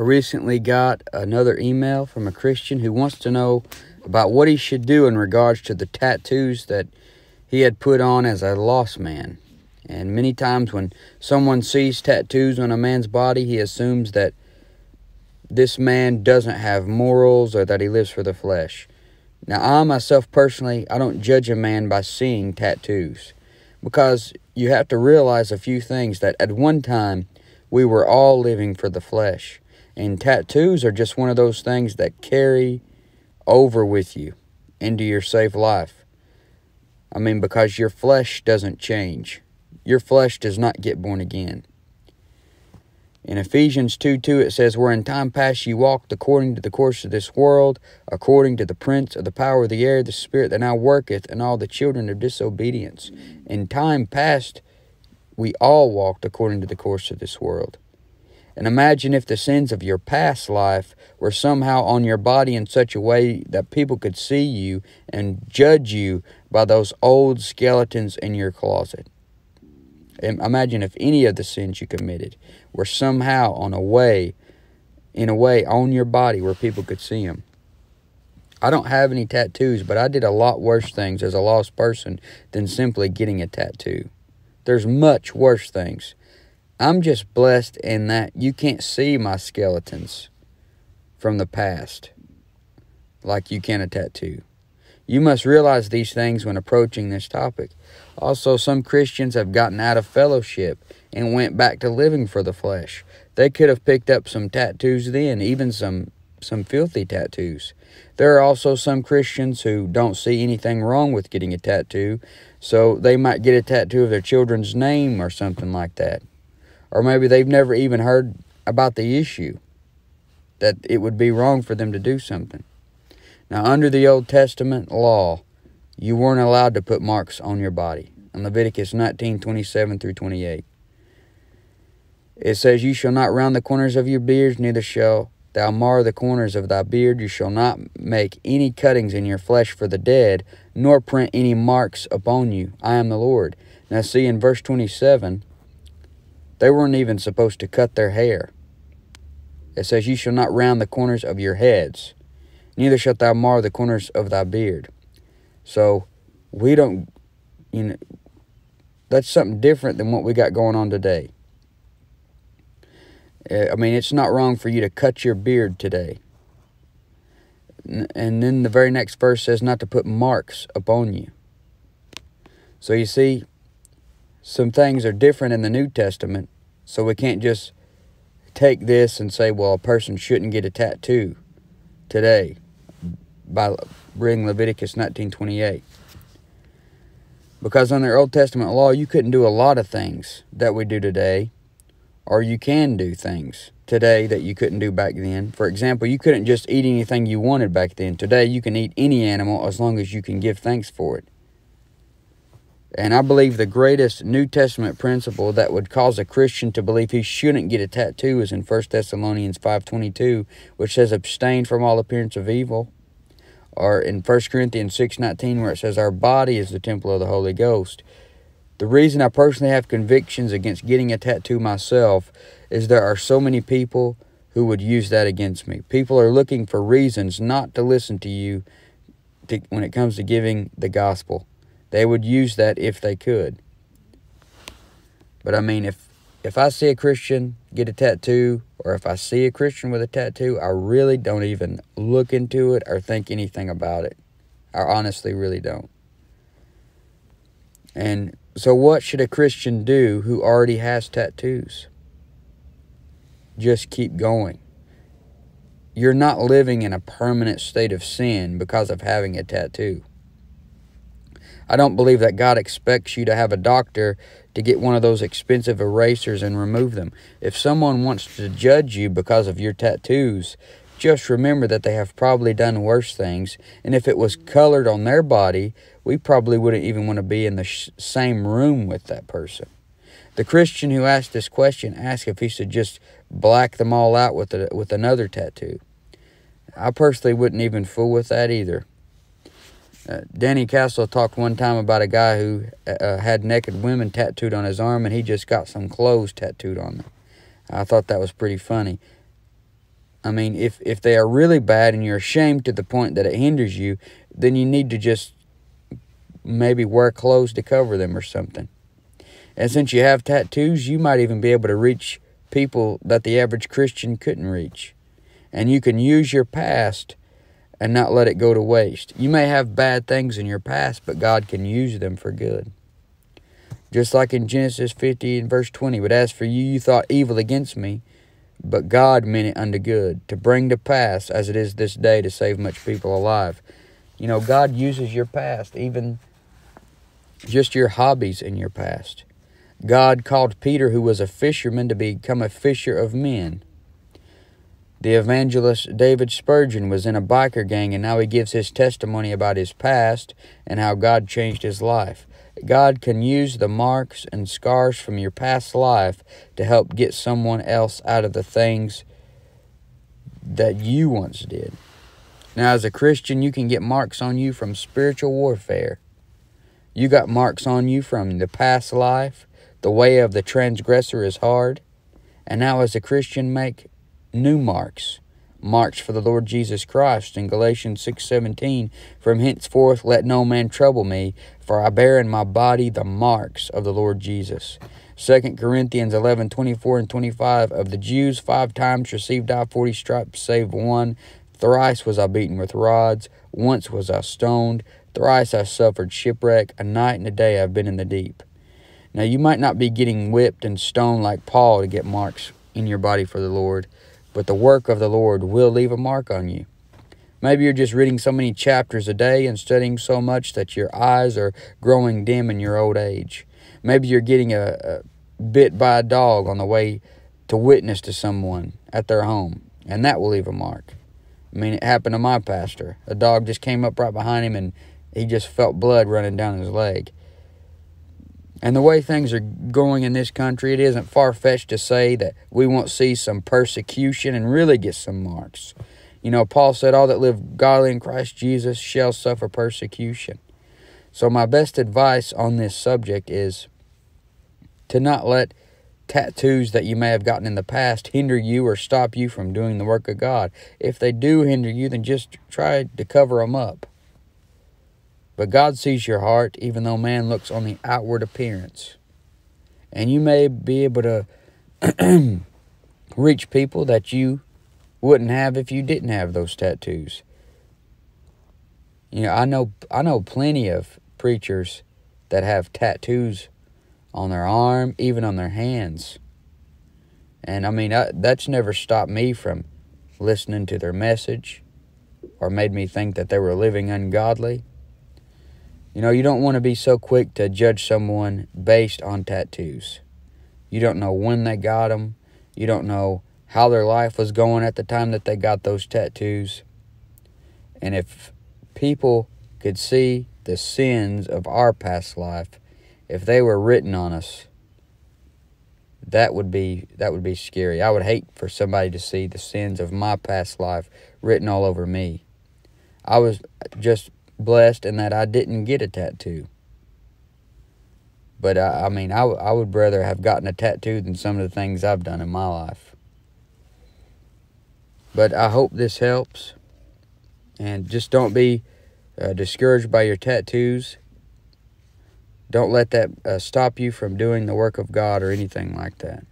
I recently got another email from a Christian who wants to know about what he should do in regards to the tattoos that he had put on as a lost man. And many times when someone sees tattoos on a man's body, he assumes that this man doesn't have morals or that he lives for the flesh. Now, I myself personally, I don't judge a man by seeing tattoos, because you have to realize a few things, that at one time we were all living for the flesh, and tattoos are just one of those things that carry over with you into your saved life. I mean, because your flesh doesn't change. Your flesh does not get born again. In Ephesians 2:2 it says, "Where in time past ye walked according to the course of this world, according to the prince of the power of the air, the spirit that now worketh in all the children of disobedience." In time past, we all walked according to the course of this world. And imagine if the sins of your past life were somehow on your body in such a way that people could see you and judge you by those old skeletons in your closet. Imagine if any of the sins you committed were somehow in a way on your body where people could see them. I don't have any tattoos, but I did a lot worse things as a lost person than simply getting a tattoo. There's much worse things. I'm just blessed in that you can't see my skeletons from the past like you can a tattoo. You must realize these things when approaching this topic. Also, some Christians have gotten out of fellowship and went back to living for the flesh. They could have picked up some tattoos then, even some filthy tattoos. There are also some Christians who don't see anything wrong with getting a tattoo, so they might get a tattoo of their children's name or something like that. Or maybe they've never even heard about the issue, that it would be wrong for them to do something. Now, under the Old Testament law, you weren't allowed to put marks on your body. In Leviticus 19:27-28, it says, "You shall not round the corners of your beards, neither shall thou mar the corners of thy beard. You shall not make any cuttings in your flesh for the dead, nor print any marks upon you. I am the Lord." Now, see, in verse 27, they weren't even supposed to cut their hair. It says, "You shall not round the corners of your heads, neither shalt thou mar the corners of thy beard." So, we don't, you know, that's something different than what we got going on today. I mean, it's not wrong for you to cut your beard today. And then the very next verse says not to put marks upon you. So, you see, some things are different in the New Testament, so we can't just take this and say, well, a person shouldn't get a tattoo today by reading Leviticus 19:28, because under Old Testament law you couldn't do a lot of things that we do today, or you can do things today that you couldn't do back then. For example, you couldn't just eat anything you wanted back then. Today you can eat any animal as long as you can give thanks for it. And I believe the greatest New Testament principle that would cause a Christian to believe he shouldn't get a tattoo is in 1 Thessalonians 5:22, which says, "Abstain from all appearance of evil." Or in 1 Corinthians 6:19, where it says, "Our body is the temple of the Holy Ghost." The reason I personally have convictions against getting a tattoo myself is there are so many people who would use that against me. People are looking for reasons not to listen to you when it comes to giving the gospel. They would use that if they could. But I mean, if I see a Christian get a tattoo, or if I see a Christian with a tattoo, I really don't even look into it or think anything about it. I honestly really don't. And so what should a Christian do who already has tattoos? Just keep going. You're not living in a permanent state of sin because of having a tattoo. I don't believe that God expects you to have a doctor to get one of those expensive erasers and remove them. If someone wants to judge you because of your tattoos, just remember that they have probably done worse things. And if it was colored on their body, we probably wouldn't even want to be in the same room with that person. The Christian who asked this question asked if he should just black them all out with another tattoo. I personally wouldn't even fool with that either. Danny Castle talked one time about a guy who had naked women tattooed on his arm, and he just got some clothes tattooed on them. I thought that was pretty funny. I mean, if they are really bad and you're ashamed to the point that it hinders you, then you need to just maybe wear clothes to cover them or something. And since you have tattoos, you might even be able to reach people that the average Christian couldn't reach. And you can use your past and not let it go to waste. You may have bad things in your past, but God can use them for good. Just like in Genesis 50 and verse 20, but as for you, you thought evil against me, but God meant it unto good, to bring to pass as it is this day, to save much people alive. You know, God uses your past, even just your hobbies in your past. God called Peter, who was a fisherman, to become a fisher of men. The evangelist David Spurgeon was in a biker gang, and now he gives his testimony about his past and how God changed his life. God can use the marks and scars from your past life to help get someone else out of the things that you once did. Now, as a Christian, you can get marks on you from spiritual warfare. You got marks on you from the past life. The way of the transgressor is hard. And now, as a Christian, make new marks. Marks for the Lord Jesus Christ in Galatians 6:17. From henceforth let no man trouble me, for I bear in my body the marks of the Lord Jesus. 2 Corinthians 11:24 and 25. Of the Jews 5 times received I 40 stripes, save one. Thrice was I beaten with rods. Once was I stoned. Thrice I suffered shipwreck. A night and a day I've been in the deep. Now you might not be getting whipped and stoned like Paul to get marks in your body for the Lord, but the work of the Lord will leave a mark on you. Maybe you're just reading so many chapters a day and studying so much that your eyes are growing dim in your old age. Maybe you're getting a bit by a dog on the way to witness to someone at their home, and that will leave a mark. I mean, it happened to my pastor. A dog just came up right behind him, and he just felt blood running down his leg. And the way things are going in this country, it isn't far-fetched to say that we won't see some persecution and really get some marks. You know, Paul said, all that live godly in Christ Jesus shall suffer persecution. So my best advice on this subject is to not let tattoos that you may have gotten in the past hinder you or stop you from doing the work of God. If they do hinder you, then just try to cover them up. But God sees your heart, even though man looks on the outward appearance. And you may be able to reach people that you wouldn't have if you didn't have those tattoos. You know, I know plenty of preachers that have tattoos on their arm, even on their hands. And I mean, that's never stopped me from listening to their message or made me think that they were living ungodly. You know, you don't want to be so quick to judge someone based on tattoos. You don't know when they got them. You don't know how their life was going at the time that they got those tattoos. And if people could see the sins of our past life, if they were written on us, that would be scary. I would hate for somebody to see the sins of my past life written all over me. I was just blessed in that I didn't get a tattoo. But I mean, I would rather have gotten a tattoo than some of the things I've done in my life. But I hope this helps. And just don't be discouraged by your tattoos. Don't let that stop you from doing the work of God or anything like that.